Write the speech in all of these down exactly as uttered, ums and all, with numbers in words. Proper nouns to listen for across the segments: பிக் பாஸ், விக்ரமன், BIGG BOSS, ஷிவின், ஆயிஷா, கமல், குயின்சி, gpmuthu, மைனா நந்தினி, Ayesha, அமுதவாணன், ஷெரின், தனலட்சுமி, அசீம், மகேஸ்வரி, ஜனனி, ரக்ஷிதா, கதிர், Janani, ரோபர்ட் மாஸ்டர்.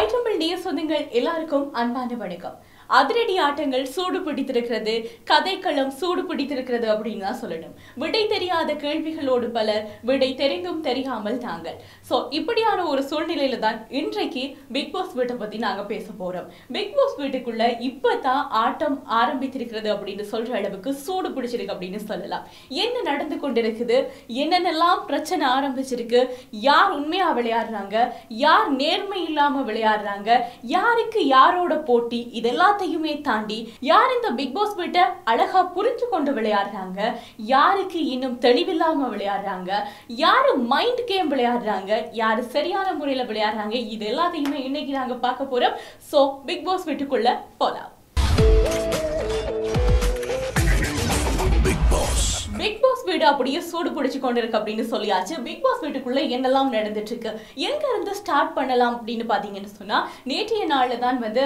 ஐட்டமில் நீ சொந்தங்கள் எல்லாருக்கும் அன்பான வணக்கம். அதிரடி ஆட்டங்கள் சூடு பிடித்திருக்கிறது, கதைக்களம் சூடு பிடித்திருக்கிறது அப்படின்னு தான் சொல்லணும். விடை தெரியாத கேள்விகளோடு பலர், விடை தெரிந்தும் தெரியாமல் தாங்கள். ஸோ இப்படியான ஒரு சூழ்நிலையில தான் இன்றைக்கு பிக் பாஸ் வீட்டை பற்றி நாங்கள் பேச போகிறோம். பிக் பாஸ் வீட்டுக்குள்ள இப்போ தான் ஆட்டம் ஆரம்பித்திருக்கிறது அப்படின்னு சொல்கிற அளவுக்கு சூடு பிடிச்சிருக்கு அப்படின்னு சொல்லலாம். என்ன நடந்து கொண்டிருக்குது, என்னென்னலாம் பிரச்சனை ஆரம்பிச்சிருக்கு, யார் உண்மையாக விளையாடுறாங்க, யார் நேர்மை இல்லாமல் விளையாடுறாங்க, யாருக்கு யாரோட போட்டி, இதெல்லாம் தாண்டி யார் இந்த பிக் பாஸ் வீட்ட அழகா புரிஞ்சு கொண்டு விளையாடுறாங்க, யாருக்கு இன்னும் தெளிவில்லாம விளையாடுறாங்க, யாரு மைண்ட் கேம் விளையாடுறாங்க, யாரு சரியான முறையில் விளையாடுறாங்க, இது எல்லாத்தையுமே இன்னைக்கு நாங்க பார்க்க போறோம். சோ பிக் பாஸ் வீட்டுக்குள்ள போலாம். பிக் பாஸ் வீடு அப்படியே சூடு பிடிச்சு கொண்டு இருக்கு அப்படின்னு சொல்லியாச்சு. பிக் பாஸ் வீட்டுக்குள்ள என்னெல்லாம் நடந்துட்டு இருக்கு, எங்க இருந்து ஸ்டார்ட் பண்ணலாம் அப்படின்னு பாத்தீங்கன்னு சொன்னா, நேற்றைய நாள்ல தான் வந்து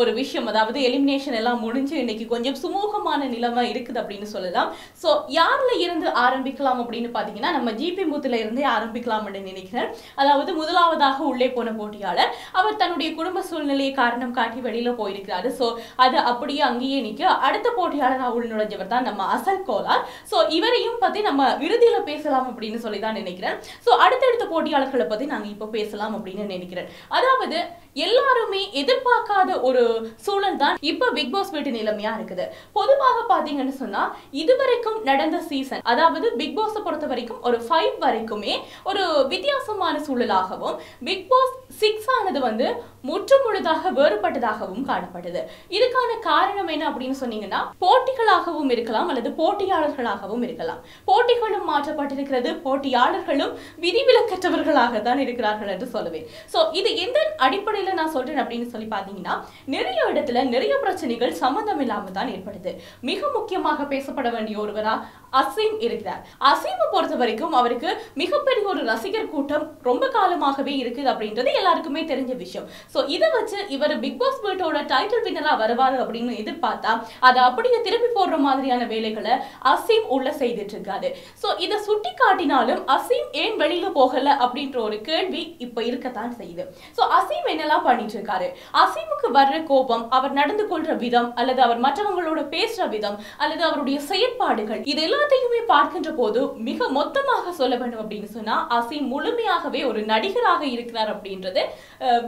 ஒரு விஷயம், அதாவது எலிமினேஷன் எல்லாம் முடிஞ்சு இன்னைக்கு கொஞ்சம் சுமூகமான நிலைமை இருக்குது அப்படின்னு சொல்லலாம். ஸோ யார்ல இருந்து ஆரம்பிக்கலாம் அப்படின்னு பாத்தீங்கன்னா, நம்ம ஜிபி மூத்துல இருந்தே ஆரம்பிக்கலாம் அப்படின்னு நினைக்கிறேன். அதாவது முதலாவதாக உள்ளே போன போட்டியாளர், அவர் தன்னுடைய குடும்ப சூழ்நிலையை காரணம் காட்டி வெளியில போயிருக்கிறாரு. ஸோ அது அப்படியே அங்கேயே நிக்க. அடுத்த போட்டியாளராக உள் நுழைஞ்சவர் தான் நம்ம அசல் கோலார். ஸோ இவரையும் பற்றி நம்ம இறுதியில் பேசலாம் அப்படின்னு சொல்லி தான் நினைக்கிறேன். ஸோ அடுத்தடுத்த போட்டியாளர்களை பற்றி நாங்கள் இப்போ பேசலாம் அப்படின்னு நினைக்கிறேன். அதாவது எல்லாருமே எதிர்பார்க்காத ஒரு சூழல் தான் இப்போ பிக் பாஸ் வீட்டு நிலைமையாக இருக்குது. பொதுவாக பார்த்தீங்கன்னு சொன்னால், இதுவரைக்கும் நடந்த சீசன், அதாவது பிக் பாஸை பொறுத்த வரைக்கும் ஒரு ஃபைவ் வரைக்குமே ஒரு வித்தியாசமான சூழலாகவும், பிக் பாஸ் சிக்ஸ் ஆனது வந்து முற்று முழுதாக வேறுபட்டதாகவும் காணப்படுது. இதுக்கான காரணம் என்ன அப்படின்னு சொன்னீங்கன்னா, போட்டிகளாகவும் இருக்கலாம் அல்லது போட்டியாளர்களாகவும் இருக்கலாம். போட்டிகளும் மாற்றப்பட்டிருக்கிறது, போட்டியாளர்களும் விதிவிலக்கற்றவர்களாக தான் இருக்கிறார்கள் என்று சொல்லுவேன். ஸோ இது எந்த அடிப்படையில் நான் சொல்றேன் அப்படின்னு சொல்லி பார்த்தீங்கன்னா, நிறைய இடத்துல நிறைய பிரச்சனைகள் சம்மந்தம் இல்லாமல் தான் ஏற்படுது. மிக முக்கியமாக பேசப்பட வேண்டிய ஒருவரா அசீம் இருக்கிறார். அசீமை பொறுத்த வரைக்கும் அவருக்கு மிகப்பெரிய ஒரு ரசிகர் கூட்டம் ரொம்ப காலமாகவே இருக்குது அப்படின்றது எல்லாருக்குமே தெரிஞ்ச விஷயம். ஸோ இதை வச்சு இவர் பிக் பாஸ் வீட்டோட டைட்டில் வின்னரா வருவாரு அப்படின்னு எதிர்பார்த்தா, அதை அப்படியே திருப்பி போடுற மாதிரியான வேலைகளை அசீம் உள்ள செய்துட்டு இருக்காரு. ஸோ இதை சுட்டி காட்டினாலும் அசீம் ஏன் வெளியில போகல அப்படின்ற ஒரு கேள்வி இப்ப இருக்கத்தான் செய்யுது. ஸோ அசீம் என்னெல்லாம் பண்ணிட்டு இருக்காரு, அசீமுக்கு வர்ற கோபம், அவர் நடந்து கொள்ற விதம், அல்லது அவர் மற்றவங்களோட பேசுற விதம், அல்லது அவருடைய செயற்பாடுகள், இது எல்லாத்தையுமே பார்க்கின்ற போது மிக மொத்தமாக சொல்ல வேண்டும் அப்படின்னு சொன்னா, அசீம் முழுமையாகவே ஒரு நடிகராக இருக்கிறார் அப்படின்றது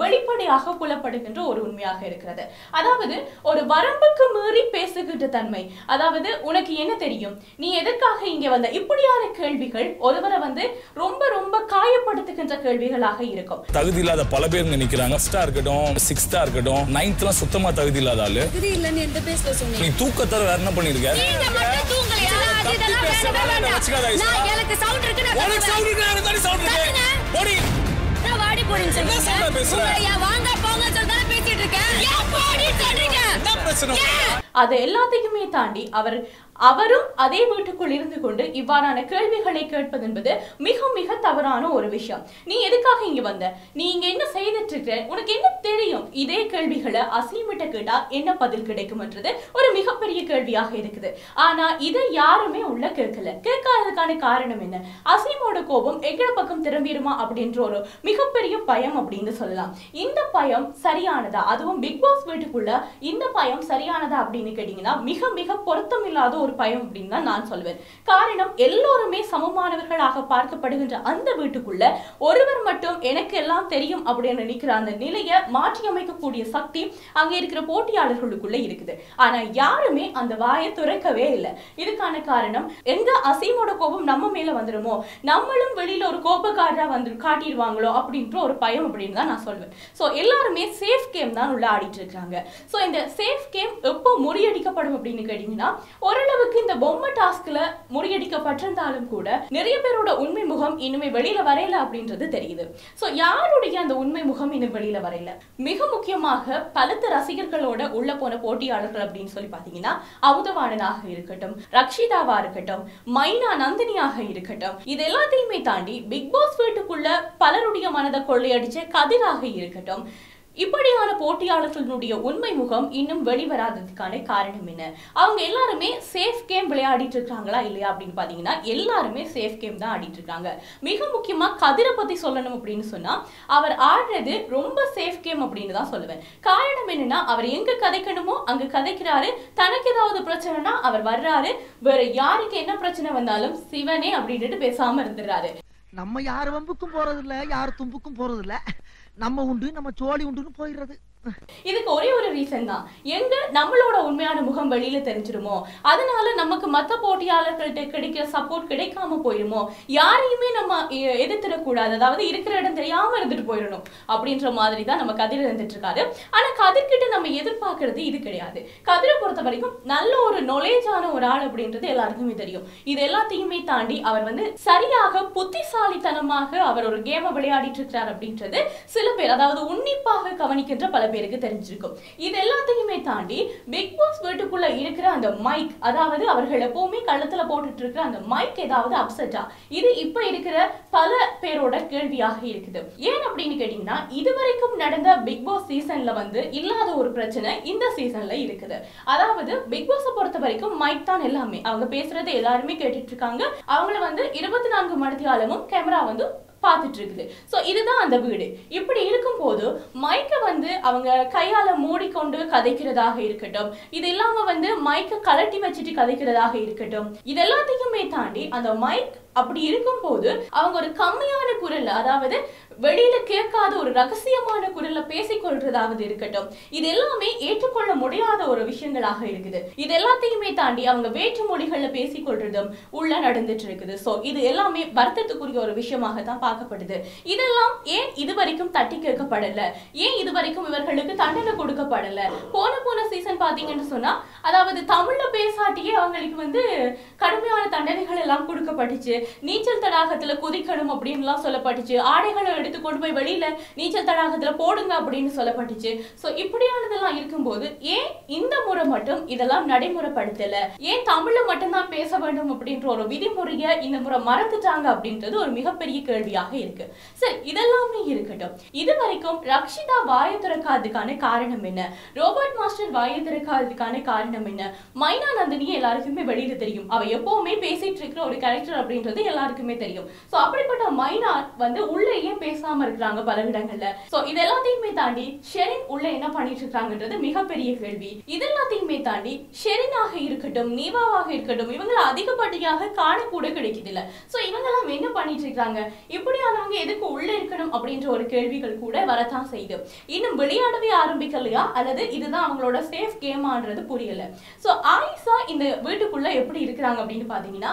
வெளிப்படை புலப்படுகின்ற ஒரு உண்மையாக இருக்கிறது. அதாவது ஒரு வரம்புக்கு மீறி பேசுகின்ற தன்மை, அதாவது உனக்கு என்ன தெரியும், நீ எதற்காக இங்கே வந்த, இப்படியான கேள்விகள் ஒருவரை வந்து ரொம்ப ரொம்ப காயப்படுத்துகின்ற கேள்விகளாக இருக்கும். தகுதி இல்லாத பல பேர் நினைக்கிறாங்க. ஸ்டார் இருக்கட்டும், சிக்ஸ்தா இருக்கட்டும், நைன்த்லாம் சுத்தமா தகுதி இல்லாத ஆளு. தகுதி இல்லன்னு எந்த பேஸ்ல சொன்னீங்க? நீ தூக்கத்தர என்ன பண்ணிருக்க? நீங்க மட்டும் தூங்கலையா? இதெல்லாம் வேண்டாம். நான் எனக்கு சவுண்ட் இருக்கு. உங்களுக்கு சவுண்ட் இருக்கு. நான் தான சவுண்ட் இருக்கு. போடி. நான் வாடி போறேன் சொல்றேன். பேசுறியா? அது எல்லாத்தையுமே தாண்டி அவர் அவரும் அதே வீட்டுக்குள் இருந்து கொண்டு இவ்வாறான கேள்விகளை கேட்பது என்பது மிக மிக தவறான ஒரு விஷயம். நீ எதுக்காக இங்க வந்த, நீ இங்க என்ன செய்துட்டு இருக்க, உனக்கு என்ன தெரியும், இதே கேள்விகளை அசீமிட்ட கேட்டா என்ன பதில் கிடைக்கும்ன்றது ஒரு மிகப்பெரிய கேள்வியாக இருக்குது. ஆனா இதை யாருமே உள்ள கேட்கல. கேட்காததுக்கான காரணம் என்ன, அசீமோட கோபம் எங்கட பக்கம் திரும்பிடுமா அப்படின்ற ஒரு மிகப்பெரிய பயம் அப்படின்னு சொல்லலாம். இந்த பயம் சரியானதா, அதுவும் பிக் பாஸ் வீட்டுக்குள்ள இந்த பயம் சரியானதா அப்படின்னு கேட்டீங்கன்னா, மிக மிக பொருத்தம் இல்லாத ஒரு பயம் அப்படின்னு தான் நான் சொல்வேன். காரணம், எல்லோருமே சமமானவர்களாக பார்க்கப்படுகின்ற அந்த வீட்டுக்குள்ள ஒருவர் மட்டும் எனக்கு எல்லாம் தெரியும் அப்படின்னு நினைக்கிற அந்த நிலையை மாற்றி அமைக்கக்கூடிய சக்தி அங்க இருக்கிற போட்டியாளர்களுக்குள்ள இருக்குது. ஆனா யாருமே அந்த வாயை துறக்கவே இல்லை. இதுக்கான காரணம், எந்த அசீமோட கோபம் நம்ம மேல வந்துடுமோ, நம்மளும் வெளியில ஒரு கோபக்காரரா வந்து காட்டிடுவாங்களோ அப்படின்ற ஒரு பயம் அப்படின்னு தான் நான் சொல்வேன். ஸோ எல்லாருமே சேஃப் கேம் தான் உள்ள ஆடிட்டு இருக்காங்க. ஸோ இந்த சேஃப் கேம் எப்போ முறியடிக்கப்படும் அப்படின்னு கேட்டீங்கன்னா, ஒரு இந்த பொம்மை டாஸ்க்ல முறியடிக்கப்பட்டிருந்தாலும் கூட நிறைய பேரோட உண்மை முகம் இனிமே வெளியில வரையல அப்படின்றது தெரியுது. சோ யாருடைய அந்த உண்மை முகம் இன்னும் வெளியில வரையல. மிக முக்கியமாக பலத்த ரசிகர்களோட உள்ள போன போட்டியாளர்கள் அப்படின்னு சொல்லி பாத்தீங்கன்னா, அமுதவாணனாக இருக்கட்டும், ரக்ஷிதாவா இருக்கட்டும், மைனா நந்தினியாக இருக்கட்டும், இது எல்லாத்தையுமே தாண்டி பிக் பாஸ் வீட்டுக்குள்ள பலருடைய மனதை கொள்ளையடிச்ச கதிராக இருக்கட்டும், இப்படியான போட்டியாளர்களுடைய உண்மை முகம் இன்னும் வெளிவராததுக்கான காரணம் என்ன? அவங்க எல்லாருமே சேஃப் கேம் விளையாடிட்டு இருக்காங்களா இல்லையா அப்படினு பாத்தீங்கன்னா எல்லாருமே சேஃப் கேம் தான் ஆடிட்டு இருக்காங்க. மிக முக்கியமா கதிரை பத்தி சொல்லணும் அப்படினு சொன்னா அவர் ஆடுறது ரொம்ப சேஃப் கேம் அப்படினு தான் சொல்லுவேன். காரணம் என்னன்னா அவர் எங்க கதைக்கணுமோ அங்க கதைக்கிறாரு. தனக்கு ஏதாவது பிரச்சனைனா அவர் வர்றாரு. வேற யாருக்கு என்ன பிரச்சனை வந்தாலும் சிவனே அப்படினுட்டு பேசாம இருந்துறாரு. நம்ம யார் வம்புக்கும் போறது இல்ல, யார் தும்புக்கும் போறது இல்ல. நம்ம உண்டு நம்ம சோழி உண்டுன்னு போயிடுறது. இதுக்கு ஒரே ஒரு ரீசன் தான், எங்க நம்மளோட உண்மையான முகம் வெளியில தெரிஞ்சிருமோ அதனால நமக்கு மற்ற போட்டியாளர்கள்ட்ட கிடைக்கிற சப்போர்ட் கிடைக்காம போயிடுமோ, யாரையுமே நம்ம எதிர்த்திடக்கூடாது, அதாவது இருக்கிற இடம் தெரியாம இருந்துட்டு போயிடணும் அப்படின்ற மாதிரி தான் நம்ம கதிர் இருந்துட்டு இருக்காரு. ஆனா கதிர்கிட்ட நம்ம எதிர்பார்க்கறது இது கிடையாது. கதிரை பொறுத்த வரைக்கும் நல்ல ஒரு நாலேஜான ஒரு ஆள் அப்படின்றது எல்லாருக்குமே தெரியும். இது எல்லாத்தையுமே தாண்டி அவர் வந்து சரியாக புத்திசாலித்தனமாக அவர் ஒரு கேமை விளையாடிட்டு இருக்கிறார் அப்படின்றது சில பேர், அதாவது உன்னிப்பாக கவனிக்கின்ற பல பேருக்கு தெரிஞ்சிருக்கும். இது எல்லாத்தையுமே தாண்டி பிக் பாஸ் வீட்டுக்குள்ள இருக்கிற அந்த மைக், அதாவது அவர்கள் எப்பவுமே கழுத்துல போட்டுட்டு இருக்கிற அந்த மைக் ஏதாவது அப்செட்டா, இது இப்ப இருக்கிற பல பேரோட கேள்வியாக இருக்குது. ஏன் அப்படின்னு கேட்டீங்கன்னா இதுவரைக்கும் நடந்த பிக் பாஸ் சீசன்ல வந்து இல்லாத ஒரு பிரச்சனை இந்த சீசன்ல இருக்குது. அதாவது பிக் பாஸ் பொறுத்த வரைக்கும் மைக் தான் எல்லாமே, அவங்க பேசுறதை எல்லாருமே கேட்டுட்டு இருக்காங்க. அவங்கள வந்து இருபத்தி நான்கு மணி காலமும் கேமரா வந்து பார்த்துட்டு இருக்குது. ஸோ இதுதான் அந்த வீடு. இப்படி இருக்கும்போது மைக்கை வந்து அவங்க கையால் மூடிக்கொண்டு கதைக்கிறதாக இருக்கட்டும், இது இல்லாமல் வந்து மைக்கை கலட்டி வச்சுட்டு கதைக்கிறதாக இருக்கட்டும், இது எல்லாத்தையுமே தாண்டி அந்த மைக் அப்படி இருக்கும்போது அவங்க ஒரு கம்மியான குரல், அதாவது வெளியில கேட்காத ஒரு ரகசியமான குரல்ல பேசிக்கொள்றதாவது இருக்கட்டும், இது எல்லாமே ஏற்றுக்கொள்ள முடியாத ஒரு விஷயங்களாக இருக்குது. இது எல்லாத்தையுமே தாண்டி அவங்க வேற்று மொழிகள்ல பேசிக்கொள்றதும் உள்ள நடந்துட்டு இருக்குது. ஸோ இது எல்லாமே வருத்தத்துக்குரிய ஒரு விஷயமாக தான் பார்க்கப்படுது. இதெல்லாம் ஏன் இது வரைக்கும் தட்டி கேட்கப்படல, ஏன் இது வரைக்கும் இவர்களுக்கு தண்டனை கொடுக்கப்படல? போன போன சீசன் பாத்தீங்கன்னு சொன்னா அதாவது தமிழ்ல பேசாட்டியே அவங்களுக்கு வந்து கடுமையான தண்டனைகள் எல்லாம் கொடுக்கப்பட்டுச்சு. நீச்சல் தடாகத்துல குதிக்கணும் அப்படின்னு எல்லாம் சொல்லப்பட்டுச்சு. ஆடைகளை எடுத்து கொண்டு போய் வெளியில நீச்சல் தடாகத்துல போடுங்க அப்படின்னு சொல்லப்பட்டுச்சு. சோ இப்படியானதெல்லாம் இருக்கும்போது ஏன் இந்த முறை மட்டும் இதெல்லாம் நடைமுறைப்படுத்தல, ஏன் தமிழ்ல மட்டும்தான் பேச வேண்டும் அப்படின்ற ஒரு விதிமுறைய இந்த முறை மறந்துட்டாங்க அப்படின்றது ஒரு மிகப்பெரிய கேள்வியாக இருக்கு. சரி, இதெல்லாமே இருக்கட்டும், இது வரைக்கும் ரக்ஷிதா வாயை திறக்காததுக்கான காரணம் என்ன? ரோபர்ட் மாஸ்டர் வாயை திறக்காததுக்கான காரணம் என்ன? மைனா நந்தினியை எல்லாருக்குமே வெளியில தெரியும். அவ எப்பவுமே பேசிட்டு இருக்கிற ஒரு கேரக்டர் அப்படின்றது எல்லாருக்குமே தெரியும். சோ அப்படிப்பட்ட மைனா வந்து உள்ளேயே பேசாம இருக்காங்க பல இடங்கள்ல. சோ இத எல்லாத்தையுமே தாண்டி ஷெரின் உள்ள என்ன பண்ணிட்டு இருக்காங்கன்றது மிகப்பெரிய கேள்வி. இத எல்லாத்தையுமே தாண்டி ஷெரினாக இருக்கட்டும், நீவாவாக இருக்கட்டும், இவங்க அதிகப்படியாக காண கூட கிடைக்குது இல்ல. சோ இவங்க எல்லாம் என்ன பண்ணிட்டு இருக்காங்க, இப்படியானவங்க எதுக்கு உள்ள இருக்கணும் அப்படின்ற ஒரு கேள்விகள் கூட வரத்தான் செய்யுது. இன்னும் விளையாடவே ஆரம்பிக்கலையா அல்லது இதுதான் அவங்களோட சேஃப் கேமான்றது புரியல. சோ ஆயிஷா இந்த வீட்டுக்குள்ள எப்படி இருக்கிறாங்க அப்படின்னு பாத்தீங்கன்னா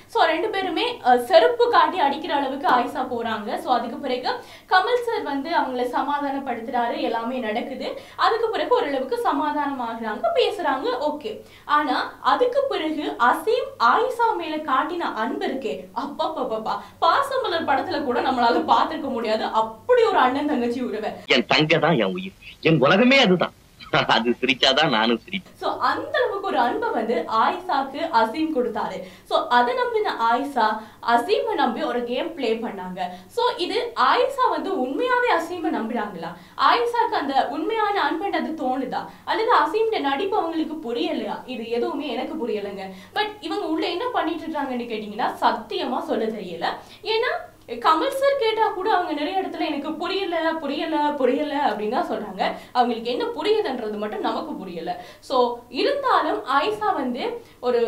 ஸோ ரெண்டு பேருமே செருப்பு காட்டி அடிக்கிற அளவுக்கு ஆயிஷா போகிறாங்க. ஸோ அதுக்கு பிறகு கமல் சார் வந்து அவங்கள சமாதானப்படுத்துகிறாரு. எல்லாமே நடக்குது. அதுக்கு பிறகு ஓரளவுக்கு சமாதானமாகறாங்க, பேசுகிறாங்க, ஓகே. ஆனால் அதுக்கு பிறகு அசீம் ஆயிஷா மேலே காட்டின அன்பு இருக்கே, அப்பா பாப்பா பாசமலர் படத்தில் கூட நம்மளால பார்த்துருக்க முடியாது. அப்படி ஒரு அண்ணன் தங்கச்சி உறவை. என் தங்கை தான் என் உயிர், என் உலகமே அதுதான். அது சிரிச்சாதான் நானும் சிரிப்பேன். சோ அந்த அளவுக்கு ஒரு அன்பை வந்து ஆயிஷாக்கு அசீம் கொடுத்தாரு. சோ அதை நம்பின ஆயிஷா அசீமை நம்பி ஒரு கேம் பிளே பண்ணாங்க. சோ இது ஆயிஷா வந்து உண்மையாவே அசீமை நம்புறாங்களா? ஆயிஷாக்கு அந்த உண்மையான அன்புன்றது தோணுதா அல்லது அசீம் நடிப்பு அவங்களுக்கு புரியலையா? இது எதுவுமே எனக்கு புரியலைங்க. பட் இவங்க உள்ள என்ன பண்ணிட்டு இருக்காங்கன்னு கேட்டீங்கன்னா சத்தியமா சொல்ல தெரியல. ஏன்னா கமல் சார் கேட்டா கூட அவங்க நிறைய இடத்துல எனக்கு புரியல புரியல புரியல அப்படின்னு தான் சொல்றாங்க. அவங்களுக்கு என்ன புரியுதுன்றது மட்டும் நமக்கு புரியல. ஸோ இருந்தாலும் ஆயிஷா வந்து ஒரு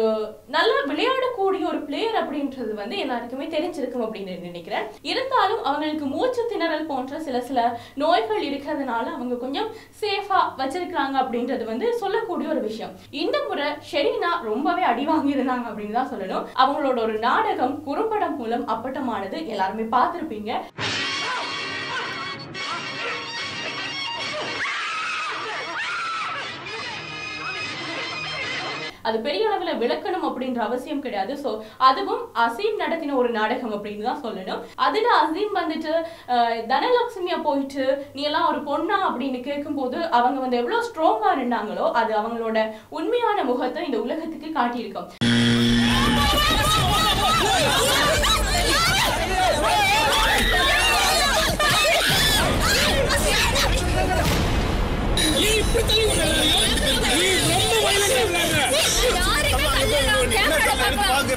நல்ல விளையாடக்கூடிய ஒரு பிளேயர் அப்படின்றது வந்து எல்லாருக்குமே தெரிஞ்சிருக்கும் அப்படின்னு நினைக்கிறேன். இருந்தாலும் அவங்களுக்கு மூச்சு திணறல் போன்ற சில சில நோய்கள் இருக்கிறதுனால அவங்க கொஞ்சம் சேஃபா வச்சிருக்கிறாங்க அப்படின்றது வந்து சொல்லக்கூடிய ஒரு விஷயம். இந்த முறை ஷெரீனா ரொம்பவே அடி வாங்கியிருந்தாங்க அப்படின்னு தான் சொல்லணும். அவங்களோட ஒரு நாடகம் குறும்படம் மூலம் அப்பட்டமானது எல்லாரும் பார்த்திருப்பீங்க. அது பெரிய அளவுல விளக்கணும் அப்படின்ற அவசியம் கிடையாது. சோ அதுவும் அசீம் நடத்தின ஒரு நாடகம் அப்படினு தான் சொல்லணும். அதுல அசீம் வந்துட்டு தனலட்சுமியா போயிட்டு நீ எல்லாம் ஒரு பொண்ணா அப்படினு கேக்கும்போது அவங்க வந்து எவ்வளவு ஸ்ட்ராங்கா இருந்தாங்களோ அது அவங்களோட உண்மையான முகத்தை இந்த உலகத்துக்கு காட்டி இருக்கும்.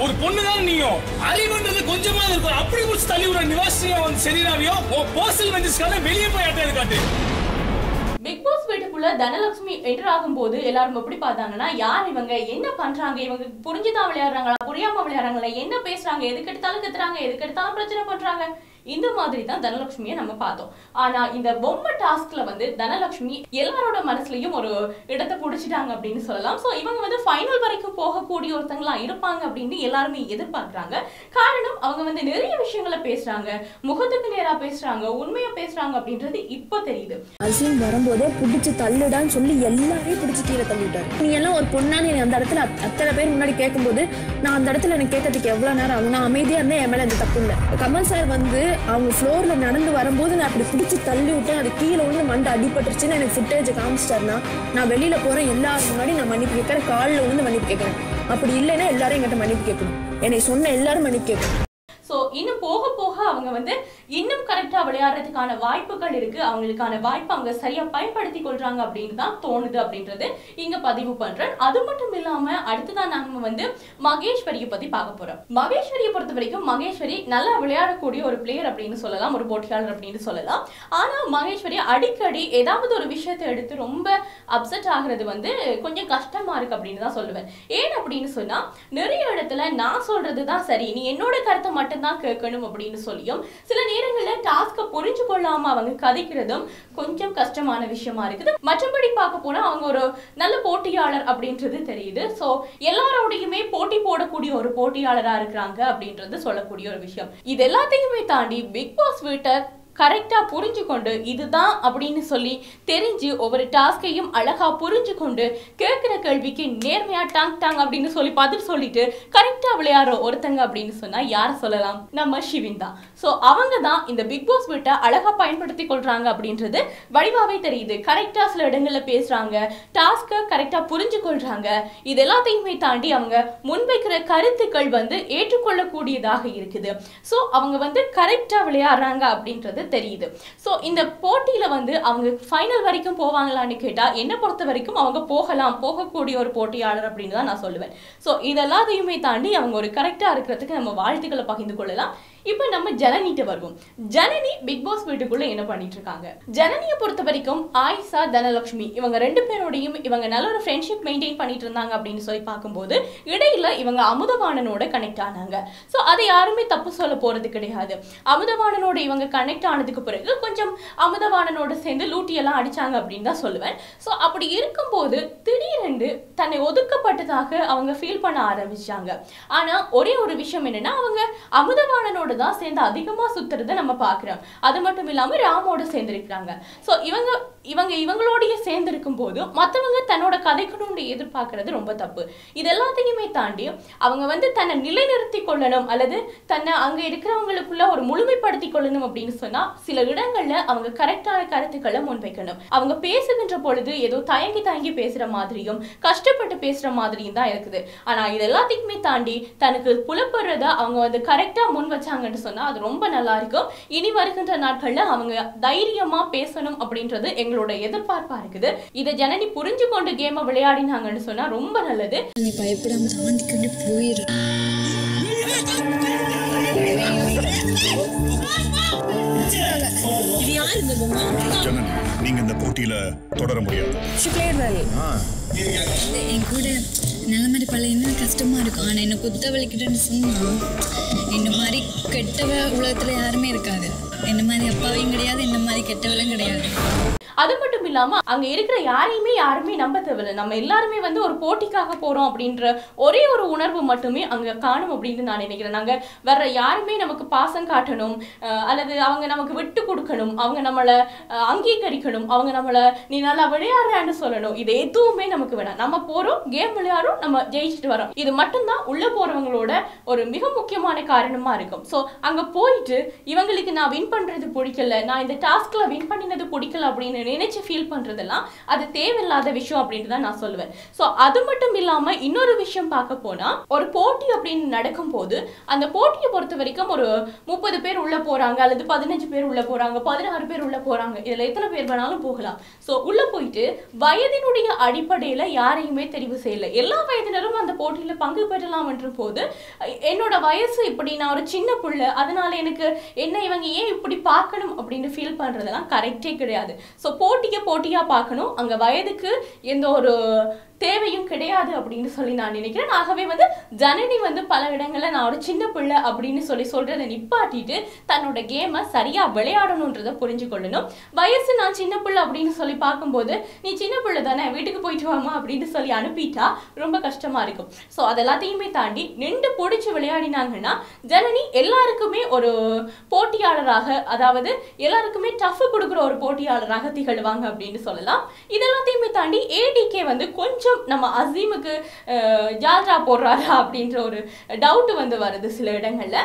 ஒரு பொண்ணுதான் நீயோ அறிவுன்றது கொஞ்சமா இருக்கும். அப்படி குடிச்சு தள்ளி விட நிவாசியா சரியாவியோ பர்சனல் மெசேஜ்க்காக வெளியே போய் அட்டையை காட்டு. பிக் பாஸ் வீட்டுக்குள்ள தனலட்சுமி என்டர் ஆகும் போது எல்லாரும் எப்படி பார்த்தாங்கன்னா, யார் இவங்க, என்ன பண்றாங்க, இவங்க புரிஞ்சுதான் விளையாடுறாங்களா, புரியாம விளையாடுறாங்களா, என்ன பேசுறாங்க, எதுக்கு எடுத்தாலும் கத்துறாங்க, எதுக்கு எடுத்தாலும் பிரச்சனை பண்றாங்க. இந்த மாதிரி தான் தனலட்சுமியை நம்ம பார்த்தோம். ஆனா இந்த பொம்மை டாஸ்க்ல வந்து தனலட்சுமி எல்லாரோட மனசுலயும் ஒரு இடத்தை பிடிச்சிட்டாங்க அப்படின்னு சொல்லலாம். ஸோ இவங்க வந்து ஃபைனல் வரைக்கும் போகக்கூடிய ஒருத்தங்களா இருப்பாங்க அப்படின்னு எல்லாருமே எதிர்பார்க்குறாங்க. காரணம் அவங்க வந்து நிறைய விஷயங்களை பேசுறாங்க, முகத்துக்கு நேரா பேசுறாங்க, உண்மையா பேசுறாங்க அப்படின்றது இப்போ தெரியுது. அசீம் வரும்போதே பிடிச்சி தள்ளுடான்னு சொல்லி எல்லாரையும் பிடிச்சி கீழே தள்ளிட்டாரு. நீ எல்லாம் ஒரு பொண்ணான்னு அந்த இடத்துல அத்தனை பேர் முன்னாடி கேட்கும்போது நான் அந்த இடத்துல எனக்கு கேட்கறதுக்கு எவ்வளவு நேரம் ஆகும், நான் அமைதியா இருந்தேன், என் மேல இந்த தப்பு இல்லை. கமல் சார் வந்து அவங்க ஃப்ளோர்ல நடந்து வரும்போது நான் அப்படி பிடிச்சி தள்ளி விட்டேன், அது கீழே வந்து மண்டை அடிபட்டுருச்சுன்னு எனக்கு ஃபுட்டேஜ் காமிச்சிட்டாருன்னா நான் வெளியில போறேன், எல்லாரும் முன்னாடி நான் மன்னிப்பு கேட்கறேன், காலில் வந்து மன்னிப்பு கேட்கணும், அப்படி இல்லைன்னா எல்லாரும் என்கிட்ட மன்னிப்பு கேட்கணும், என்னை சொன்ன எல்லாரும் மன்னிப்பு கேட்கணும். ஸோ இன்னும் போக போக அவங்க வந்து இன்னும் கரெக்டாக விளையாடுறதுக்கான வாய்ப்புகள் இருக்குது, அவங்களுக்கான வாய்ப்பை அவங்க சரியாக பயன்படுத்தி கொள்கிறாங்க அப்படின்னு தான் தோணுது அப்படின்றது இங்கே பதிவு பண்ணுறேன். அது மட்டும் இல்லாமல் அடுத்ததான் நாங்கள் வந்து மகேஸ்வரியை பற்றி பார்க்க போகிறோம். மகேஸ்வரியை பொறுத்த வரைக்கும் மகேஸ்வரி நல்லா விளையாடக்கூடிய ஒரு பிளேயர் அப்படின்னு சொல்லலாம், ஒரு போட்டியாளர் அப்படின்னு சொல்லலாம். ஆனால் மகேஸ்வரி அடிக்கடி ஏதாவது ஒரு விஷயத்தை எடுத்து ரொம்ப அப்செட் ஆகிறது வந்து கொஞ்சம் கஷ்டமாக இருக்குது அப்படின்னு தான் சொல்லுவேன். ஏன் அப்படின்னு சொன்னால் நிறைய இடத்துல நான் சொல்கிறது தான் சரி, நீ என்னோட கருத்தை மட்டும் தான் கேட்கணும் அப்படின்னு சொல்லியும் சில நேரங்கள்ல டாஸ்க புரிஞ்சு கொள்ளாம அவங்க கதைக்கிறதும் கொஞ்சம் கஷ்டமான விஷயமா இருக்குது. மற்றபடி பார்க்க போனா அவங்க ஒரு நல்ல போட்டியாளர் அப்படின்றது தெரியுது. சோ எல்லாரோடையுமே போட்டி போடக்கூடிய ஒரு போட்டியாளரா இருக்கிறாங்க அப்படின்றது சொல்லக்கூடிய ஒரு விஷயம். இது எல்லாத்தையுமே தாண்டி பிக் பாஸ் வீட்டை கரெக்டாக புரிஞ்சு கொண்டு இதுதான் அப்படின்னு சொல்லி தெரிஞ்சு ஒவ்வொரு டாஸ்கையும் அழகாக புரிஞ்சு கொண்டு கேட்குற கேள்விக்கு நேர்மையாக டாங் டாங் அப்படின்னு சொல்லி பார்த்துட்டு சொல்லிட்டு கரெக்டாக விளையாடுற ஒருத்தங்க அப்படின்னு சொன்னால் யாரை சொல்லலாம், நம்ம ஷிவின் தான். ஸோ அவங்க தான் இந்த பிக் பாஸ் வீட்டை அழகாக பயன்படுத்தி கொள்கிறாங்க அப்படின்றது வடிவாகவே தெரியுது. கரெக்டாக சில இடங்களில் பேசுகிறாங்க, டாஸ்க்கை கரெக்டாக புரிஞ்சு கொள்கிறாங்க. இது எல்லாத்தையுமே தாண்டி அவங்க முன்வைக்கிற கருத்துக்கள் வந்து ஏற்றுக்கொள்ளக்கூடியதாக இருக்குது. ஸோ அவங்க வந்து கரெக்டாக விளையாடுறாங்க அப்படின்றது தெரியுது. சோ இந்த போட்டியில வந்து அவங்க ஃபைனல் வரைக்கும் போவாங்களான்னு கேட்டா என்ன பொறுத்த வரைக்கும் அவங்க போகலாம், போகக்கூடிய ஒரு போட்டியாளர் அப்படின்னு தான் நான் சொல்லுவேன். சோ இதெல்லாத்தையுமே தாண்டி அவங்க ஒரு கரெக்டா இருக்கிறதுக்கு நம்ம வாழ்த்துக்களை பகிர்ந்து கொள்ளலாம். இப்போ நம்ம ஜனனிட்ட வருவோம். ஜனனி பிக் பாஸ் வீட்டுக்குள்ள என்ன பண்ணிட்டு இருக்காங்க? ஜனனியை பொறுத்த வரைக்கும் ஆயிஷா, தனலட்சுமி இவங்க ரெண்டு பேரோடையும் இவங்க நல்ல ஒரு ஃப்ரெண்ட்ஷிப் மெயின்டைன் பண்ணிட்டு இருந்தாங்க அப்படின்னு சொல்லி பார்க்கும்போது இடையில இவங்க அமுதவாணனோட கனெக்ட் ஆனாங்க. சோ அதை யாருமே தப்பு சொல்ல போறது கிடையாது. அமுதவாணனோட இவங்க கனெக்ட் ஆனதுக்கு பிறகு கொஞ்சம் அமுதவாணனோட சேர்ந்து லூட்டி எல்லாம் அடிச்சாங்க அப்படின்னு தான் சொல்லுவேன். சோ அப்படி இருக்கும்போது திடீரென்று தன்னை ஒதுக்கப்பட்டதாக அவங்க ஃபீல் பண்ண ஆரம்பிச்சாங்க. ஆனா ஒரே ஒரு விஷயம் என்னன்னா அவங்க அமுதவாணனோட தான் சேர்ந்து அதிகமா சுத்துறத நம்ம பாக்குறோம். அது மட்டும் இல்லாம ராமோட சேர்ந்து இருக்கிறாங்க. சோ இவங்க இவங்க இவங்களோடைய சேர்ந்து இருக்கும் போது மற்றவங்க தன்னோட கதைக்கணும்னு எதிர்பார்க்கறது ரொம்ப தப்பு. இது எல்லாத்தையுமே தாண்டி அவங்க வந்து தன்னை நிலைநிறுத்தி கொள்ளணும் அல்லது தன்னை அங்க இருக்கிறவங்களுக்குள்ள ஒரு முழுமைப்படுத்தி கொள்ளணும் அப்படின்னு சொன்னா சில இடங்கள்ல அவங்க கரெக்டான கருத்துக்களை முன்வைக்கணும். அவங்க பேசுகின்ற பொழுது ஏதோ தயங்கி தயங்கி பேசுற மாதிரியும் கஷ்டப்பட்டு பேசுற மாதிரியும் தான் இருக்குது. ஆனா இது எல்லாத்தையுமே தாண்டி தனக்கு புலப்படுறத அவங்க வந்து கரெக்டா முன் வச்சாங்கன்னு சொன்னா அது ரொம்ப நல்லா இருக்கும். இனி வருகின்ற நாட்கள்ல அவங்க தைரியமா பேசணும் அப்படின்றது எங்க எதிர்பார்ப்பா இருக்குது. இதை ஜனனி புரிஞ்சு கொண்டு கேம் விளையாடினாங்கன்னு சொன்னா ரொம்ப நல்லது. பயப்படாம தாண்டிக்கொண்டு போயிரு. ஜனனி, நீங்க இந்த போட்டியில தொடர முடியாது. என் கூட நிலைமை பல இன்னும் கஷ்டமா இருக்கும். ஆனா என்ன குத்த வலிக்கிட்டேன்னு சொன்னா என்ன மாதிரி கெட்டவ உலகத்துல யாருமே இருக்காது. என்ன மாதிரி அப்பாவையும் கிடையாது, என்ன மாதிரி கெட்டவளும் கிடையாது. அது மட்டும் இல்லாம அங்க இருக்கிற யாரையுமே யாருமே நம்ப தேவையில்லை. நம்ம எல்லாருமே வந்து ஒரு போட்டிக்காக போறோம் அப்படின்ற ஒரே ஒரு உணர்வு மட்டுமே அங்க காணும் அப்படின்னு நான் நினைக்கிறேன். நாங்க வர்ற யாருமே நமக்கு பாசம் காட்டணும், அல்லது அவங்க நமக்கு விட்டு கொடுக்கணும், அவங்க நம்மளை அங்கீகரிக்கணும், அவங்க நம்மளை நீ நல்லா விளையாடுறான்னு சொல்லணும், இது எதுவுமே நமக்கு வேணாம். நம்ம போறோம், கேம் விளையாடுறோம், நம்ம ஜெயிச்சுட்டு வரோம். இது மட்டும்தான் உள்ள போறவங்களோட ஒரு மிக முக்கியமான காரணமா இருக்கும். ஸோ அங்க போயிட்டு இவங்களுக்கு நான் வின் பண்றது பிடிக்கல, நான் இந்த டாஸ்க்ல வின் பண்ணினது பிடிக்கல அப்படின்னு நினைச்சு ஃபீல் பண்றதெல்லாம் அது தேவையில்லாத விஷயம் அப்படின்னு தான் நான் சொல்லுவேன். ஸோ அது மட்டும் இல்லாம இன்னொரு விஷயம் பார்க்க போனா, ஒரு போட்டி அப்படின்னு நடக்கும் போது அந்த போட்டியை பொறுத்த வரைக்கும் ஒரு முப்பது பேர் உள்ள போறாங்க, அல்லது பதினஞ்சு பேர் உள்ள போறாங்க, பதினாறு பேர் உள்ள போறாங்க, இதுல எத்தனை பேர் வேணாலும் போகலாம். ஸோ உள்ள போயிட்டு வயதினுடைய அடிப்படையில யாரையுமே தெரிவு செய்யல. எல்லா வயதினரும் அந்த போட்டியில பங்கு பெறலாம் என்ற போது என்னோட வயசு இப்படி, நான் ஒரு சின்ன பிள்ளை, அதனால எனக்கு என்ன இவங்க ஏன் இப்படி பார்க்கணும் அப்படின்னு ஃபீல் பண்றதெல்லாம் கரெக்டே கிடையாது. ஸோ போட்டியை போட்டியாக பார்க்கணும், அங்கே வயதுக்கு எந்த ஒரு தேவையும் கிடையாது அப்படின்னு சொல்லி நான் நினைக்கிறேன். ஆகவே வந்து ஜனனி வந்து பல இடங்களில் நான் ஒரு சின்ன பிள்ளை அப்படின்னு சொல்லி சொல்கிறத நிப்பாட்டிட்டு தன்னோட கேமை சரியாக விளையாடணுன்றதை புரிஞ்சு கொள்ளணும். வயசு நான் சின்ன பிள்ளை அப்படின்னு சொல்லி பார்க்கும்போது நீ சின்ன பிள்ளை தானே, வீட்டுக்கு போயிட்டு வாமா அப்படின்னு சொல்லி அனுப்பிட்டா ரொம்ப கஷ்டமாக இருக்கும். ஸோ அதெல்லாத்தையுமே தாண்டி நின்று பிடிச்சி விளையாடினாங்கன்னா ஜனனி எல்லாருக்குமே ஒரு போட்டியாளராக, அதாவது எல்லாருக்குமே டஃப் கொடுக்குற ஒரு போட்டியாளராக திகழ்வாங்க அப்படின்னு சொல்லலாம். இதெல்லாத்தையுமே தாண்டி ஏடிகே வந்து கொஞ்சம் நம்ம அசீமுக்கு ஜால்ரா போடுறாரா அப்படின்ற ஒரு டவுட் வந்து வருது சில இடங்கள்ல.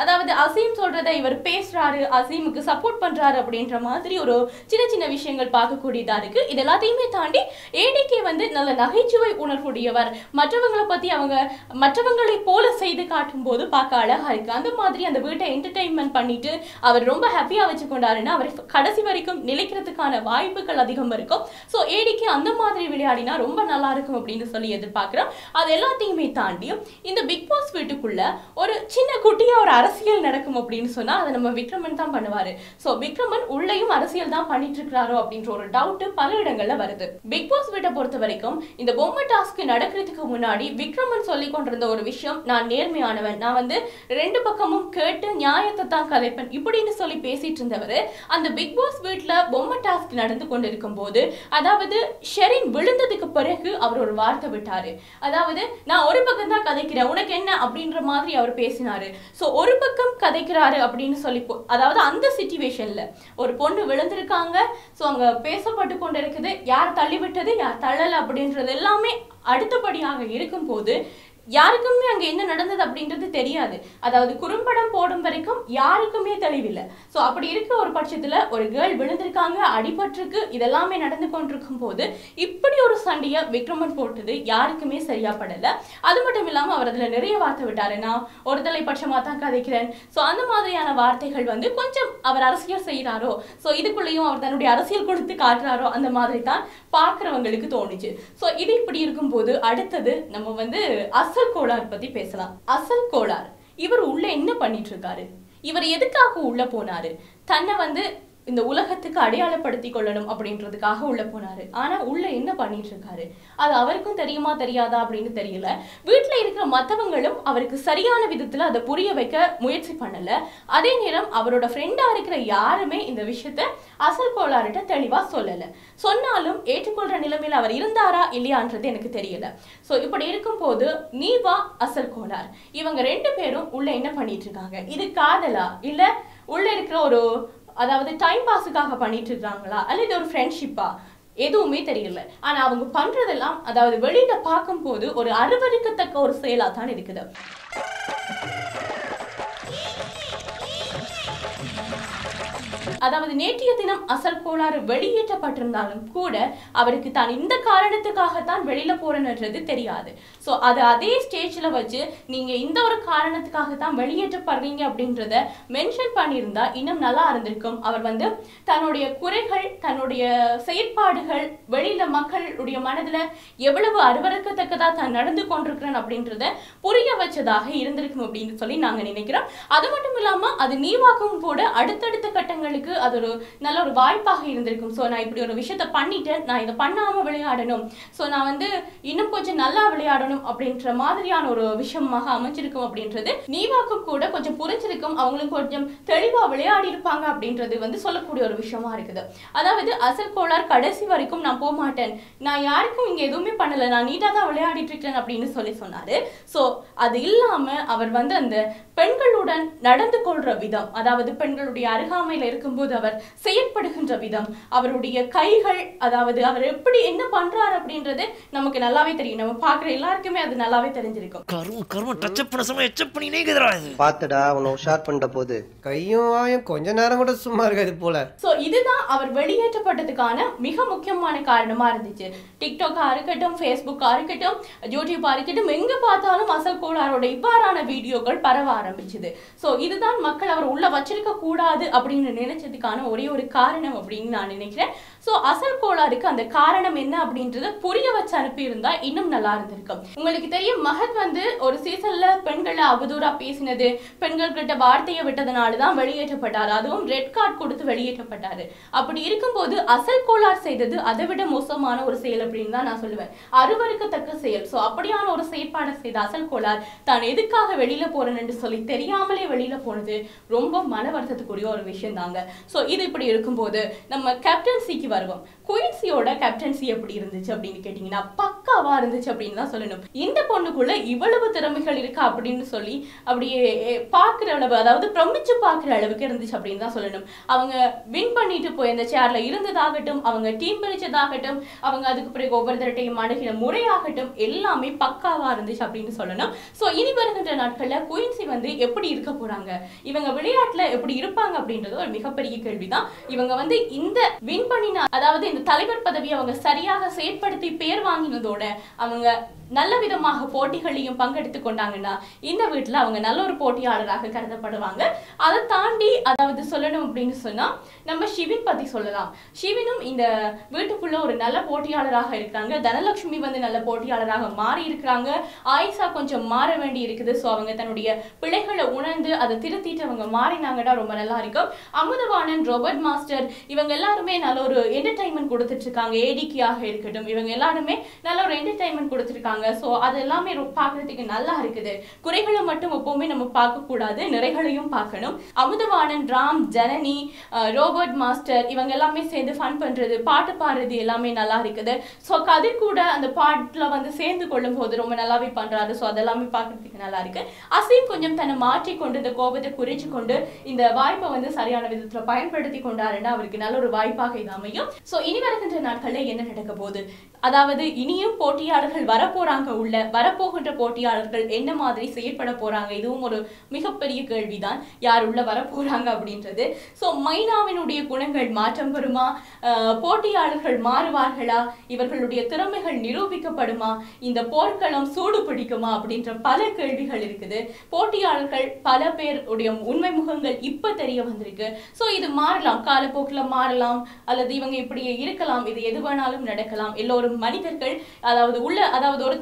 அதாவது அசீம் சொல்றதை இவர் பேசுறாரு, அசீமுக்கு சப்போர்ட் பண்றாரு அப்படின்ற மாதிரி ஒரு சின்ன சின்ன விஷயங்கள் பார்க்கக்கூடியதா இருக்கு. இது எல்லாத்தையுமே தாண்டி ஏடிகே வந்து நல்ல நகைச்சுவை உணர்வுடையவர், மற்றவங்களை பத்தி அவங்க மற்றவங்களை போல செய்து காட்டும் போது பார்க்க அழகா இருக்கு. அந்த மாதிரி அந்த வீட்டை என்டர்டைன்மெண்ட் பண்ணிட்டு அவர் ரொம்ப ஹாப்பியா வச்சுக்கொண்டாருன்னா அவர் கடைசி வரைக்கும் நிலைக்கிறதுக்கான வாய்ப்புகள் அதிகம் இருக்கும். ஸோ ஏடிகே அந்த மாதிரி விளையாடினா ரொம்ப நல்லா இருக்கும் அப்படின்னு சொல்லி எதிர்பார்க்கிறோம். அது எல்லாத்தையுமே தாண்டி இந்த பிக் பாஸ் வீட்டுக்குள்ள ஒரு சின்ன குட்டியா ஒரு அரசியல் நடக்கும் அப்படின்னு சொன்னா அதை நம்ம விக்ரமன் தான் பண்ணுவாரு. சோ விக்ரமன் உள்ளேயும் அரசியல் தான் பண்ணிட்டு இருக்கிறாரோ அப்படின்ற ஒரு டவுட் பல இடங்கள்ல வருது. பிக் பாஸ் வீட்டை பொறுத்த வரைக்கும் இந்த பொம்மை டாஸ்க் நடக்கிறதுக்கு முன்னாடி விக்ரமன் சொல்லி கொண்டிருந்த ஒரு விஷயம், நான் நேர்மையானவன், நான் வந்து ரெண்டு பக்கமும் கேட்டு நியாயத்தை தான் கலைப்பன் இப்படின்னு சொல்லி பேசிட்டு இருந்தவர் அந்த பிக் பாஸ் வீட்டுல பொம்மை டாஸ்க் நடந்து கொண்டிருக்கும் போது, அதாவது ஷெரின் விழுந்ததுக்கு பிறகு அவர் ஒரு வார்த்தை விட்டாரு. அதாவது நான் ஒரு பக்கம் தான் கதைக்கிறேன், உனக்கு என்ன அப்படின்ற மாதிரி அவர் பேசினாரு. சோ ஒரு பக்கம் கதைக்கிறாரு அப்படின்னு சொல்லி, அதாவது அந்த சிச்சுவேஷன்ல ஒரு பொண்ணு விழுந்திருக்காங்க, சோ அங்க பேசப்பட்டு கொண்டு இருக்குது, யார் தள்ளி விட்டது யார் தள்ளல அப்படின்றது எல்லாமே அடுத்தபடியாக இருக்கும் போது யாருக்குமே அங்கே என்ன நடந்தது அப்படின்றது தெரியாது. அதாவது குறும்படம் போடும் வரைக்கும் யாருக்குமே தெளிவில்லை. ஸோ அப்படி இருக்கிற ஒரு பட்சத்தில் ஒரு கேர்ள் விழுந்திருக்காங்க, அடிபட்டிருக்கு, இதெல்லாமே நடந்து கொண்டிருக்கும் போது இப்படி ஒரு சண்டையை விக்ரமன் போட்டது யாருக்குமே சரியா படலை. அது மட்டும் இல்லாமல் அவர் அதில் நிறைய வார்த்தை விட்டாரு, நான் ஒரு தலைப்பட்சமாக தான் கதைக்கிறேன். ஸோ அந்த மாதிரியான வார்த்தைகள் வந்து கொஞ்சம் அவர் அரசியல் செய்கிறாரோ, ஸோ இதுக்குள்ளேயும் அவர் தன்னுடைய அரசியல் கொடுத்து காட்டுறாரோ அந்த மாதிரி தான் பார்க்குறவங்களுக்கு தோணுச்சு. ஸோ இது இப்படி இருக்கும்போது அடுத்தது நம்ம வந்து அச அசல் கோளாறு பத்தி பேசலாம். அசல் கோளாறு இவர் உள்ள என்ன பண்ணிட்டு இருக்காரு, இவர் எதுக்காக உள்ள போனாரு, தன்னை வந்து இந்த உலகத்துக்கு அடையாளப்படுத்தி கொள்ளணும் அப்படின்றதுக்காக உள்ள போனாரு. ஆனா உள்ள என்ன பண்ணிட்டு இருக்காரு அது அவருக்கும் தெரியுமா தெரியாதா அப்படின்னு தெரியல. வீட்டுல இருக்கிற மற்றவங்களும் அவருக்கு சரியான விதத்துல அதை புரிய வைக்க முயற்சி பண்ணல. அதே நேரம் அவரோட ஃப்ரெண்டா இருக்கிற யாருமே இந்த விஷயத்த அசல் கோளாறுகிட்ட தெளிவா சொல்லல. சொன்னாலும் ஏற்றுக்கொள்ற நிலைமையில அவர் இருந்தாரா இல்லையான்றது எனக்கு தெரியல. சோ இப்படி இருக்கும் போது நீவா அசல் கோளாறு, இவங்க ரெண்டு பேரும் உள்ள என்ன பண்ணிட்டு இருக்காங்க, இது காதலா இல்ல உள்ள இருக்கிற ஒரு அதாவது டைம் பாஸுக்காக பண்ணிட்டு இருக்காங்களா அல்லது ஒரு ஃப்ரெண்ட்ஷிப்பா, எதுவுமே தெரியல. ஆனா அவங்க பண்றதெல்லாம் அதாவது வெளியில பார்க்கும் போது ஒரு அருவருக்கத்தக்க ஒரு செயலா தான் இருக்குது. அதாவது நேற்றைய தினம் அசல் கோளாறு வெளியேற்றப்பட்டிருந்தாலும் கூட அவருக்கு தான் இந்த காரணத்துக்காகத்தான் வெளியில போறேன்றது தெரியாது. ஸோ அது அதே ஸ்டேஜ்ல வச்சு நீங்க இந்த ஒரு காரணத்துக்காகத்தான் வெளியேற்றப்படுறீங்க அப்படின்றத மென்ஷன் பண்ணியிருந்தா இன்னும் நல்லா இருந்திருக்கும். அவர் வந்து தன்னுடைய குறைகள் தன்னுடைய செயற்பாடுகள் வெளியில மக்களுடைய மனதுல எவ்வளவு அருவருக்கத்தக்கதா தான் நடந்து கொண்டிருக்கிறேன் அப்படின்றத புரிய வச்சதாக இருந்திருக்கும் அப்படின்னு சொல்லி நாங்க நினைக்கிறோம். அது மட்டும் இல்லாம அது நீவாகவும் கூட அடுத்தடுத்த கட்டங்களுக்கு எனக்கு அது ஒரு நல்ல ஒரு வாய்ப்பாக இருந்திருக்கும். சோ நான் இப்படி ஒரு விஷயத்தை பண்ணிட்டேன், நான் இத பண்ணாம விளையாடணும், சோ நான் வந்து இன்னும் கொஞ்சம் நல்லா விளையாடணும் அப்படின்ற மாதிரியான ஒரு விஷயமாக அமைஞ்சிருக்கும் அப்படின்றது நீவாக்கு கூட கொஞ்சம் புரிஞ்சிருக்கும். அவங்களுக்கு கொஞ்சம் தெளிவா விளையாடி இருப்பாங்க அப்படின்றது வந்து சொல்லக்கூடிய ஒரு விஷயமா இருக்குது. அதாவது அசல் கோளார் கடைசி வரைக்கும் நான் போக மாட்டேன், நான் யாருக்கும் இங்க எதுவுமே பண்ணல, நான் நீட்டா தான் விளையாடிட்டு இருக்கேன் அப்படின்னு சொல்லி சொன்னாரு. சோ அது இல்லாம அவர் வந்து அந்த பெண்களுடன் நடந்து கொள்ற விதம், அதாவது பெண்களுடைய அருகாமையில் இருக்கும்போது அவர் செயல்படுகின்ற விதம், அவருடைய கைகள், அதாவது அவர் எப்படி என்ன பண்றாரு அப்படின்றது நமக்கு நல்லாவே தெரியும். நம்ம பாக்குற எல்லாருக்குமே அது நல்லாவே தெரிஞ்சிருக்கும். கர்ம கர்ம டச் பண்ண சமயம் எச்சப் பண்ணினே கேக்குறா இது பாத்துடா உன ஷார்ட் பண்ணிட்ட போது கையும் வாயும் கொஞ்ச நேரம் கூட சும்மா இருக்காது போல. சோ இதுதான் அவர் வெளியேற்றப்பட்டதுக்கான மிக முக்கியமான காரணமா இருந்துச்சு. டிக்டாக் இருக்கட்டும், Facebook இருக்கட்டும், யூடியூப் இருக்கட்டும், எங்க பார்த்தாலும் அசல் கோளாரோட இவ்வாறான வீடியோக்கள் பரவ ஆரம்பிச்சது. சோ இதுதான் மக்கள் அவர் உள்ள வச்சிருக்க கூடாது அப்படின்னு நினைச்சதுக்கான ஒரே ஒரு காரணம் அப்படின்னு நான் நினைக்கிறேன். சோ அசல் கோளாருக்கு அந்த காரணம் என்ன அப்படின்றத புரிய வச்சு அனுப்பியிருந்தா இன்னும் நல்லா இருந்திருக்கும். உங்களுக்கு தெரியும், மகத் வந்து ஒரு சீசன்ல பெண்களை அவதூறா பேசினது, பெண்கள் கிட்ட வார்த்தையை விட்டதுனாலதான் வெளியேற்றப்பட்டார், அதுவும் ரெட் கார்டு கொடுத்து வெளியேற்றப்பட்டாரு. அப்படி இருக்கும்போது அசல் கோளார் செய்தது அதை விட மோசமான ஒரு செயல் அப்படின்னு தான் நான் சொல்லுவேன், அருவருக்கத்தக்க செயல். சோ அப்படியான ஒரு செயற்பாடு செய்த அசல் கோளார் தான் எதுக்காக வெளியில போறேன்னு சொல்லி தெரியாமலே வெளியில போனது ரொம்ப மன வருத்தத்துக்குரிய ஒரு விஷயம் தாங்க. சோ இது இப்படி இருக்கும்போது நம்ம கேப்டன்சிக்கு வருவோம். குயின்சியோட கேப்டன்சி எப்படி இருந்துச்சு அப்படின்னு கேட்டீங்கன்னா பக்காவா இருந்துச்சு அப்படின்னு தான் சொல்லணும். இந்த பொண்ணுக்குள்ள இவ்வளவு திறமைகள் இருக்கா அப்படின்னு சொல்லி அப்படியே பாக்குற அளவு, அதாவது பிரமிச்சு பாக்குற அளவுக்கு இருந்துச்சு அப்படின்னு தான் சொல்லணும். அவங்க வின் பண்ணிட்டு போய் அந்த சேர்ல இருந்ததாகட்டும், அவங்க டீம் பிரிச்சதாகட்டும், அவங்க அதுக்கு பிறகு ஒவ்வொரு தரட்டையும் அணுகின முறையாகட்டும், எல்லாமே பக்காவா இருந்துச்சு அப்படின்னு சொல்லணும். சோ இனி வருகின்ற நாட்கள்ல குயின்சி வந்து எப்படி இருக்க போறாங்க, இவங்க விளையாட்டுல எப்படி இருப்பாங்க அப்படின்றது ஒரு மிகப்பெரிய கேள்விதான். இவங்க வந்து இந்த வின் பண்ணின, அதாவது இந்த தலைவர் பதவி அவங்க சரியாக செயற்படுத்தி பேர் வாங்கினதோட அவங்க நல்ல விதமாக போட்டிகளையும் பங்கெடுத்து கொண்டாங்கன்னா இந்த வீட்டுல அவங்க நல்ல ஒரு போட்டியாளராக கருதப்படுவாங்க. அதை தாண்டி அதாவது சொல்லணும் அப்படின்னு சொன்னா நம்ம சிவின் பத்தி சொல்லலாம். சிவினும் இந்த வீட்டுக்குள்ள ஒரு நல்ல போட்டியாளராக இருக்கிறாங்க. தனலட்சுமி வந்து நல்ல போட்டியாளராக மாறி இருக்கிறாங்க. ஆயிஷா கொஞ்சம் மாற வேண்டி இருக்குது. சோ அவங்க தன்னுடைய பிள்ளைகளை உணர்ந்து அதை திருத்திட்டு அவங்க மாறினாங்கன்னா ரொம்ப நல்லா இருக்கும். அமுதவாணன், ரோபர்ட் மாஸ்டர் இவங்க எல்லாருமே நல்ல ஒரு என்டர்டைன்மெண்ட் கொடுத்துட்டு இருக்காங்க. ஏடிக்கியாக இருக்கட்டும், இவங்க எல்லாருமே நல்ல ஒரு என்டர்டைன்மெண்ட் கொடுத்துருக்காங்க. சோ அதெல்லாமே பாக்குறதுக்கு நல்லா இருக்குது. குறைகளை மட்டும் எப்பவுமே நம்ம பார்க்க கூடாது, நிறைகளையும் பார்க்கணும். அமுதவாணன், ராம், ஜனனி, ரோபர்ட் மாஸ்டர் இவங்க எல்லாமே சேர்ந்து ஃபன் பண்றது, பாட்டு பாடுறது எல்லாமே நல்லா இருக்குது. சோ கதிர் கூட அந்த பாட்டுல வந்து சேர்ந்து கொள்ளும் போது ரொம்ப நல்லாவே பண்றாரு. சோ அதெல்லாமே பாக்குறதுக்கு நல்லா இருக்கு. அசீம் கொஞ்சம் தன்னை மாற்றிக்கொண்டு இந்த கோபத்தை குறைச்சு கொண்டு இந்த வாய்ப்பை வந்து சரியான விதத்துல பயன்படுத்தி கொண்டாருன்னா அவருக்கு நல்ல ஒரு வாய்ப்பாக இது அமையும். சோ இனி வருகின்ற நாட்கள்ல என்ன நடக்க போகுது, அதாவது இனியும் போட்டியாளர்கள் வரப்போ உள்ள வரப்போகின்ற போட்டியாளர்கள் என்ன மாதிரி செயல்பட போறாங்க, இதுவும் ஒரு மிகப்பெரிய கேள்விதான், யார் உள்ள வரப்போறாங்க அப்படின்றது. சோ மைனாவினுடைய குணங்கள் மாற்றம் பெறுமா, போட்டியாளர்கள் மாறுவார்களா, இவர்களுடைய திறமைகள் நிரூபிக்கப்படுமா, இந்த போர்க்களம் சூடு பிடிக்குமா அப்படின்ற பல கேள்விகள் இருக்குது. போட்டியாளர்கள் பல பேருடைய உண்மை முகங்கள் இப்ப தெரிய வந்திருக்கு. சோ இது மாறலாம், காலப்போக்கில் மாறலாம், அல்லது இவங்க இப்படியே இருக்கலாம், இது எது வேணாலும் நடக்கலாம். எல்லோரும் மனிதர்கள், அதாவது உள்ள அதாவது ஒரு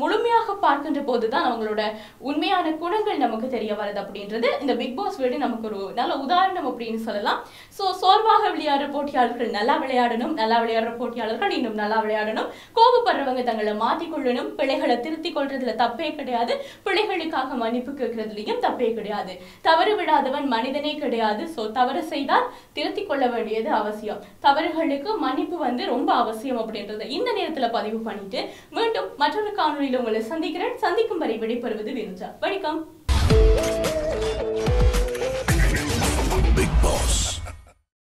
முழுமையாக பார்க்கின்ற போதுதான் அவங்களோட உண்மையான குணங்கள் நமக்கு தெரிய வருது அப்படின்றது இந்த பிக் பாஸ் வீடு நமக்கு ஒரு நல்ல உதாரணம் அப்படின்னு சொல்லலாம். சோ சோர்வாக விளையாடுற போட்டியாளர்கள் நல்லா விளையாடணும், நல்லா விளையாடுற போட்டியாளர்கள் இன்னும் நல்லா விளையாடணும், கோபப்படுறவங்க தங்களை மாத்திக்கொள்ளணும், பிள்ளைகளை திருத்திக் கொள்றதுல தப்பே கிடையாது, பிள்ளைகளுக்காக மன்னிப்பு கேட்கறதுலயும் தப்பே கிடையாது, தவறு விடாதவன் மனிதனே கிடையாது. சோ தவறு செய்தால் திருத்திக் கொள்ள வேண்டியது அவசியம், தவறுகளுக்கு மன்னிப்பு வந்து ரொம்ப அவசியம் அப்படின்றத இந்த நேரத்துல பதிவு பண்ணிட்டு மீண்டும் மற்றொரு காணொலியில் உங்களை சந்திக்கிறேன். சந்திக்கும் வரை விடைபெறுவது விருஞ்சா. வணக்கம்.